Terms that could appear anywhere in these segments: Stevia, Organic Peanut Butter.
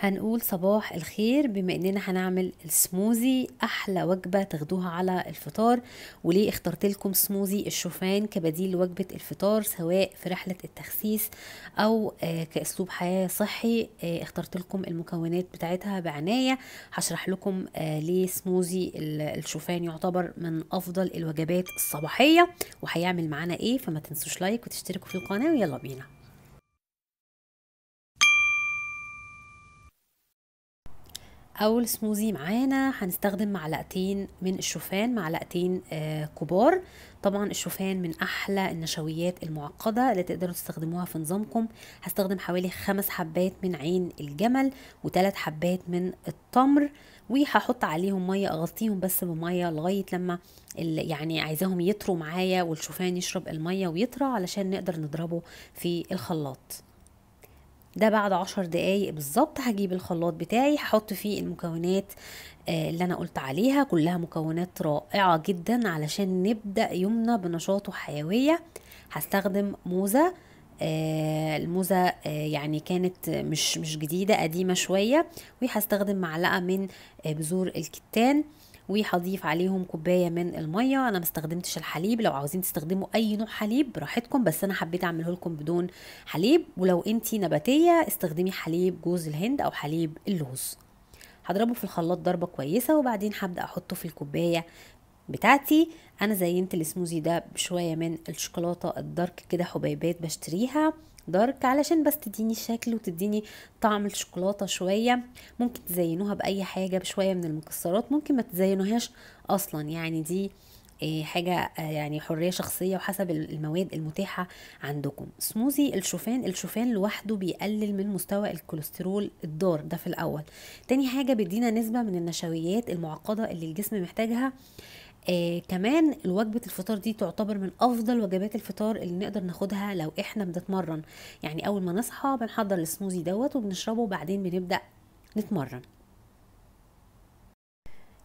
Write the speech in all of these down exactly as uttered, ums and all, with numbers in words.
هنقول صباح الخير بما اننا هنعمل السموزي، احلى وجبه تاخدوها على الفطار. وليه اخترت لكم سموزي الشوفان كبديل لوجبه الفطار، سواء في رحله التخسيس او كاسلوب حياه صحي. اخترت لكم المكونات بتاعتها بعنايه، هشرح لكم ليه سموزي الشوفان يعتبر من افضل الوجبات الصباحيه وهيعمل معانا ايه. فما تنسوش لايك وتشتركوا في القناه، ويلا بينا. اول سموزي معانا هنستخدم معلقتين من الشوفان، معلقتين آه كبار. طبعا الشوفان من احلى النشويات المعقده اللي تقدروا تستخدموها في نظامكم. هستخدم حوالي خمس حبات من عين الجمل وثلاث حبات من التمر، وهحط عليهم ميه، اغطيهم بس بميه لغايه لما يعني عايزاهم يطروا معايا والشوفان يشرب الميه ويطرى علشان نقدر نضربه في الخلاط. ده بعد عشر دقايق بالظبط هجيب الخلاط بتاعي، هحط فيه المكونات اللي انا قلت عليها، كلها مكونات رائعه جدا علشان نبدا يومنا بنشاط وحيويه. هستخدم موزه، الموزه يعني كانت مش مش جديده، قديمه شويه، وهستخدم معلقه من بذور الكتان، وهضيف عليهم كوبايه من الميه. انا ما استخدمتش الحليب، لو عاوزين تستخدموا اي نوع حليب براحتكم، بس انا حبيت اعمله لكم بدون حليب. ولو انتي نباتيه استخدمي حليب جوز الهند او حليب اللوز. هضربه في الخلاط ضربه كويسه، وبعدين هبدا احطه في الكوبايه بتاعتي. انا زينت السموزي ده بشويه من الشوكولاته الدارك كده، حبيبات بشتريها دارك علشان بس تديني الشكل وتديني طعم الشوكولاته شويه. ممكن تزينوها باي حاجه، بشويه من المكسرات، ممكن ما تزينوهاش اصلا، يعني دي حاجه يعني حريه شخصيه وحسب المواد المتاحه عندكم. سموزي الشوفان، الشوفان لوحده بيقلل من مستوى الكوليسترول الضار ده في الاول. تاني حاجه بيدينا نسبه من النشويات المعقده اللي الجسم محتاجها. آه كمان وجبه الفطار دي تعتبر من افضل وجبات الفطار اللي نقدر ناخدها لو احنا بنتمرن. يعني اول ما نصحى بنحضر السموزي دوت وبنشربه، وبعدين بنبدا نتمرن.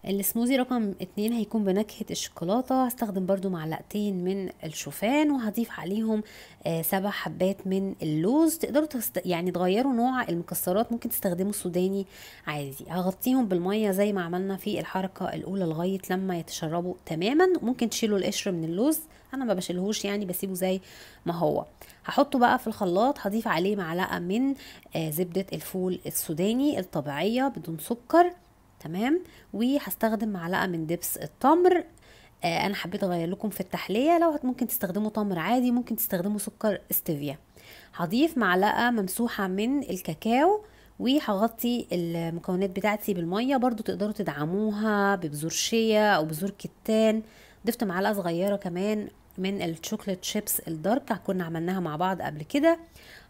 السموزي رقم اتنين هيكون بنكهه الشوكولاته. هستخدم برضو معلقتين من الشوفان، وهضيف عليهم آه سبع حبات من اللوز. تقدروا تست... يعني تغيروا نوع المكسرات، ممكن تستخدموا السوداني عادي. هغطيهم بالميه زي ما عملنا في الحركه الاولى لغايه لما يتشربوا تماما. ممكن تشيلوا القشر من اللوز، انا ما بشيلهوش يعني، بسيبه زي ما هو. هحطه بقى في الخلاط، هضيف عليه معلقه من آه زبده الفول السوداني الطبيعيه بدون سكر، تمام. وهستخدم معلقه من دبس التمر. آه انا حبيت اغير لكم في التحليه، لو ممكن تستخدموا تمر عادي، ممكن تستخدموا سكر ستيفيا. هضيف معلقه ممسوحه من الكاكاو، وهغطي المكونات بتاعتي بالميه. برضو تقدروا تدعموها ببذور شيا او بذور كتان. ضفت معلقه صغيره كمان من الشوكليت شيبس الدارك، كنا عملناها مع بعض قبل كده.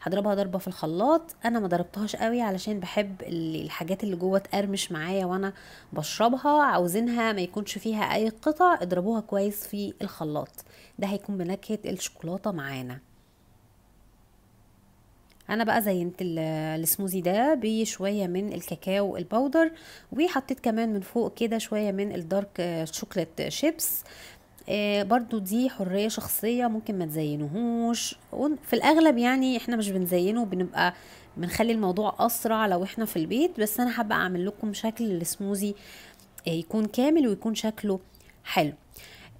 هضربها ضربه في الخلاط، انا ما ضربتهاش قوي علشان بحب الحاجات اللي جوه تقرمش معايا وانا بشربها، عاوزينها ما يكونش فيها اي قطع. اضربوها كويس في الخلاط، ده هيكون بنكهه الشوكولاته معانا. انا بقى زينت السموزي ده بشويه من الكاكاو الباودر، وحطيت كمان من فوق كده شويه من الدارك شوكليت شيبس. آه برضو دي حرية شخصية، ممكن ما تزينوهوش، في الاغلب يعني احنا مش بنزينه، بنبقى بنخلي الموضوع اسرع لو احنا في البيت. بس انا حابة اعمل لكم شكل السموزي آه يكون كامل ويكون شكله حلو.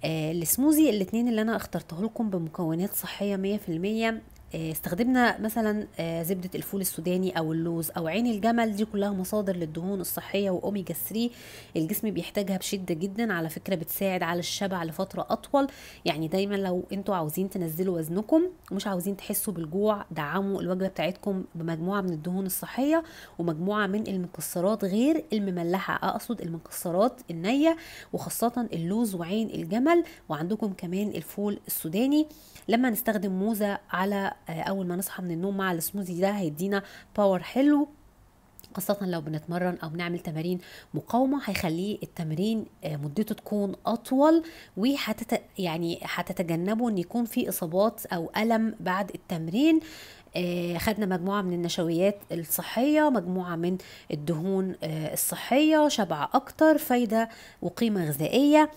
آه السموزي الاتنين اللي انا اخترته لكم بمكونات صحية مية في المية. استخدمنا مثلا زبدة الفول السوداني او اللوز او عين الجمل، دي كلها مصادر للدهون الصحية واوميجا ثلاثة الجسم بيحتاجها بشدة جدا. على فكرة بتساعد على الشبع لفترة اطول. يعني دايما لو انتوا عاوزين تنزلوا وزنكم ومش عاوزين تحسوا بالجوع، دعموا الوجبة بتاعتكم بمجموعة من الدهون الصحية ومجموعة من المكسرات غير المملحة، اقصد المكسرات النية، وخاصة اللوز وعين الجمل، وعندكم كمان الفول السوداني. لما نستخدم موزة على اول ما نصحى من النوم مع السموزي ده هيدينا باور حلو، خاصة لو بنتمرن او بنعمل تمارين مقاومة، هيخليه التمرين مدته تكون اطول، وهتت يعني هتتجنبوا ان يكون في اصابات او الم بعد التمرين. آه خدنا مجموعة من النشويات الصحية، مجموعة من الدهون آه الصحية، شبع اكتر، فايدة وقيمة غذائية.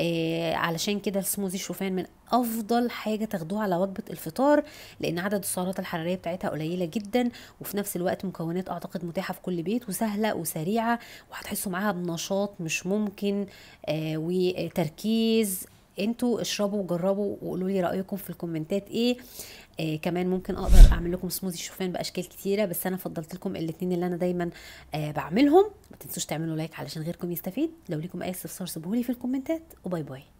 آه علشان كده السموزي الشوفان من افضل حاجه تاخدوها على وجبه الفطار، لان عدد السعرات الحراريه بتاعتها قليله جدا، وفي نفس الوقت مكونات اعتقد متاحه في كل بيت وسهله وسريعه، وهتحسوا معاها بنشاط مش ممكن آه وتركيز. انتوا اشربوا وجربوا وقولوا لي رايكم في الكومنتات ايه. آه كمان ممكن اقدر اعمل لكم سموزي الشوفان باشكال كتيره، بس انا فضلت لكم الاثنين اللي انا دايما آه بعملهم. ما تنسوش تعملوا لايك علشان غيركم يستفيد. لو ليكم اي استفسار سيبوه لي في الكومنتات، وباي باي.